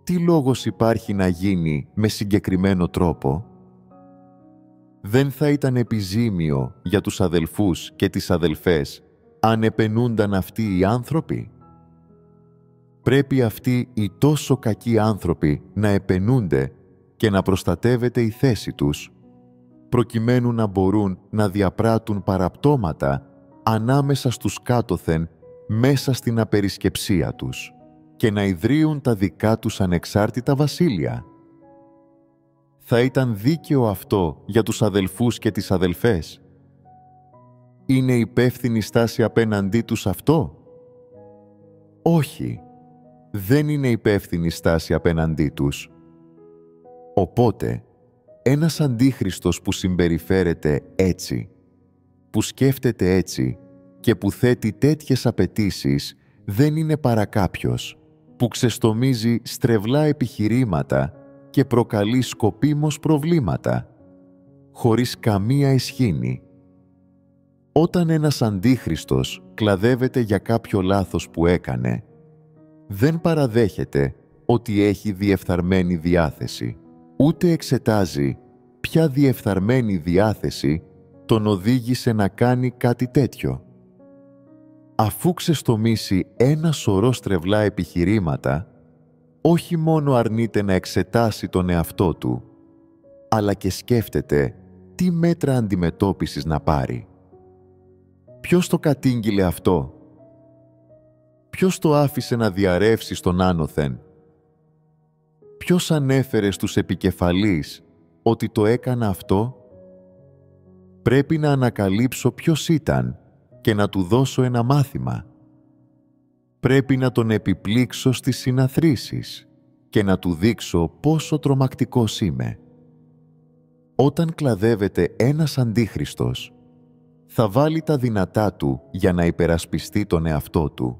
Τι λόγος υπάρχει να γίνει με συγκεκριμένο τρόπο? Δεν θα ήταν επιζήμιο για τους αδελφούς και τις αδελφές αν επενούνταν αυτοί οι άνθρωποι? Πρέπει αυτοί οι τόσο κακοί άνθρωποι να επενούνται και να προστατεύεται η θέση τους, προκειμένου να μπορούν να διαπράττουν παραπτώματα ανάμεσα στους κάτωθεν μέσα στην απερισκεψία τους και να ιδρύουν τα δικά τους ανεξάρτητα βασίλεια. Θα ήταν δίκαιο αυτό για τους αδελφούς και τις αδελφές? Είναι υπεύθυνη στάση απέναντί τους αυτό? Όχι, δεν είναι υπεύθυνη στάση απέναντί τους. Οπότε, ένας αντίχριστος που συμπεριφέρεται έτσι, που σκέφτεται έτσι και που θέτει τέτοιες απαιτήσεις, δεν είναι παρά κάποιος που ξεστομίζει στρεβλά επιχειρήματα και προκαλεί σκοπίμως προβλήματα, χωρίς καμία ισχύνη. Όταν ένας αντίχριστος κλαδεύεται για κάποιο λάθος που έκανε, δεν παραδέχεται ότι έχει διεφθαρμένη διάθεση, ούτε εξετάζει ποια διεφθαρμένη διάθεση τον οδήγησε να κάνει κάτι τέτοιο. Αφού ξεστομίσει ένα σωρό στρεβλά επιχειρήματα, όχι μόνο αρνείται να εξετάσει τον εαυτό του, αλλά και σκέφτεται τι μέτρα αντιμετώπισης να πάρει. Ποιος το κατήγγειλε αυτό? Ποιος το άφησε να διαρρεύσει στον άνωθεν? Ποιος ανέφερε στους επικεφαλείς ότι το έκανα αυτό? Πρέπει να ανακαλύψω ποιος ήταν και να του δώσω ένα μάθημα. Πρέπει να τον επιπλήξω στις συναθρήσεις και να του δείξω πόσο τρομακτικός είμαι. Όταν κλαδεύεται ένας αντίχριστος, θα βάλει τα δυνατά του για να υπερασπιστεί τον εαυτό του,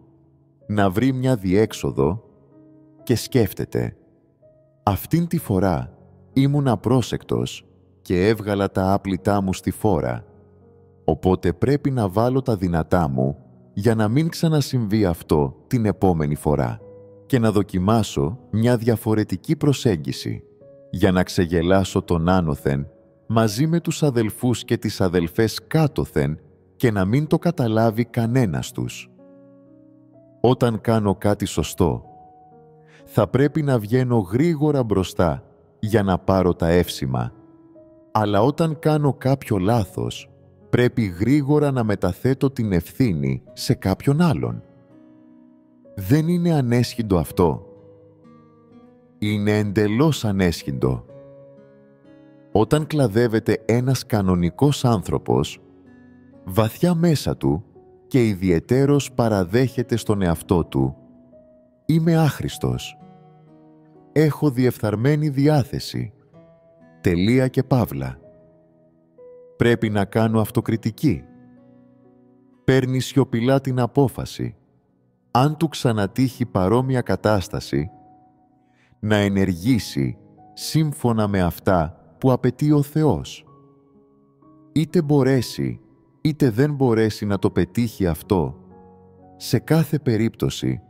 να βρει μια διέξοδο και σκέφτεται «Αυτήν τη φορά ήμουν απρόσεκτος και έβγαλα τα άπλητά μου στη φόρα, οπότε πρέπει να βάλω τα δυνατά μου για να μην ξανασυμβεί αυτό την επόμενη φορά και να δοκιμάσω μια διαφορετική προσέγγιση για να ξεγελάσω τον άνωθεν μαζί με τους αδελφούς και τις αδελφές κάτωθεν και να μην το καταλάβει κανένας τους. Όταν κάνω κάτι σωστό, θα πρέπει να βγαίνω γρήγορα μπροστά για να πάρω τα εύσημα, αλλά όταν κάνω κάποιο λάθος, πρέπει γρήγορα να μεταθέτω την ευθύνη σε κάποιον άλλον. Δεν είναι ανέσχυντο αυτό? Είναι εντελώς ανέσχυντο. Όταν κλαδεύεται ένας κανονικός άνθρωπος, βαθιά μέσα του και ιδιαιτέρως παραδέχεται στον εαυτό του «Είμαι άχρηστος. Έχω διεφθαρμένη διάθεση. Τελεία και παύλα. Πρέπει να κάνω αυτοκριτική». Παίρνει σιωπηλά την απόφαση, αν του ξανατύχει παρόμοια κατάσταση, να ενεργήσει σύμφωνα με αυτά που απαιτεί ο Θεός. Είτε μπορέσει, είτε δεν μπορέσει να το πετύχει αυτό, σε κάθε περίπτωση,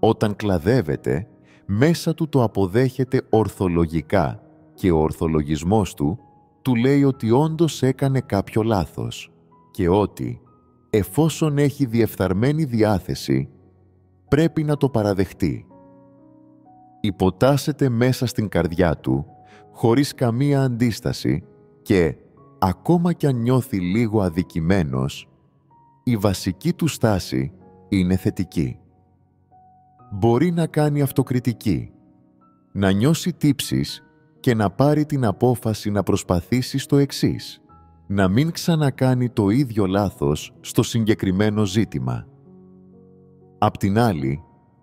όταν κλαδεύεται, μέσα του το αποδέχεται ορθολογικά και ο ορθολογισμός του του λέει ότι όντως έκανε κάποιο λάθος και ότι, εφόσον έχει διεφθαρμένη διάθεση, πρέπει να το παραδεχτεί. Υποτάσσεται μέσα στην καρδιά του χωρίς καμία αντίσταση και, ακόμα κι αν νιώθει λίγο αδικημένος, η βασική του στάση είναι θετική. Μπορεί να κάνει αυτοκριτική, να νιώσει τύψεις και να πάρει την απόφαση να προσπαθήσει στο εξής: να μην ξανακάνει το ίδιο λάθος στο συγκεκριμένο ζήτημα. Απ' την άλλη,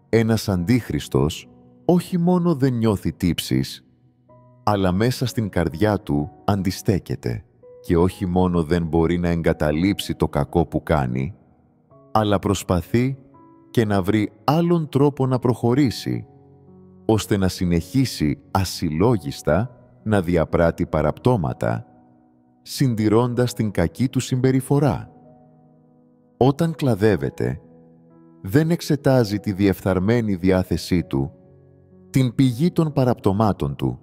ένας αντίχριστος όχι μόνο δεν νιώθει τύψεις, αλλά μέσα στην καρδιά του αντιστέκεται και όχι μόνο δεν μπορεί να εγκαταλείψει το κακό που κάνει, αλλά προσπαθεί και να βρει άλλον τρόπο να προχωρήσει, ώστε να συνεχίσει ασυλλόγιστα να διαπράττει παραπτώματα, συντηρώντας την κακή του συμπεριφορά. Όταν κλαδεύεται, δεν εξετάζει τη διεφθαρμένη διάθεσή του, την πηγή των παραπτωμάτων του,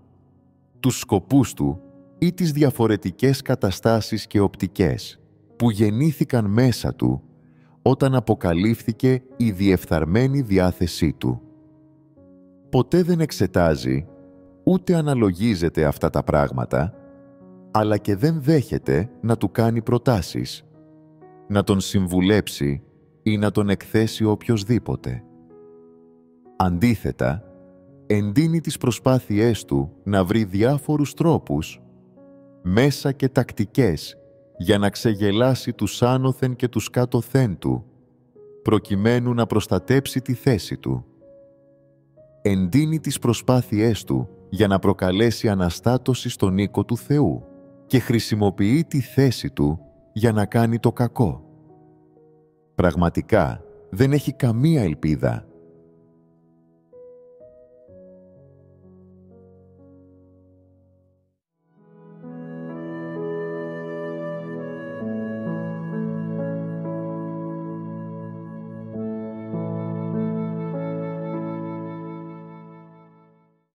τους σκοπούς του ή τις διαφορετικές καταστάσεις και οπτικές που γεννήθηκαν μέσα του όταν αποκαλύφθηκε η διεφθαρμένη διάθεσή του. Ποτέ δεν εξετάζει, ούτε αναλογίζεται αυτά τα πράγματα, αλλά και δεν δέχεται να του κάνει προτάσεις, να τον συμβουλέψει ή να τον εκθέσει οποιοσδήποτε. Αντίθετα, εντείνει τις προσπάθειές του να βρει διάφορους τρόπους, μέσα και τακτικές, για να ξεγελάσει τους άνωθεν και τους κάτωθεν του, προκειμένου να προστατέψει τη θέση του. Εντείνει τις προσπάθειές του για να προκαλέσει αναστάτωση στον οίκο του Θεού και χρησιμοποιεί τη θέση του για να κάνει το κακό. Πραγματικά δεν έχει καμία ελπίδα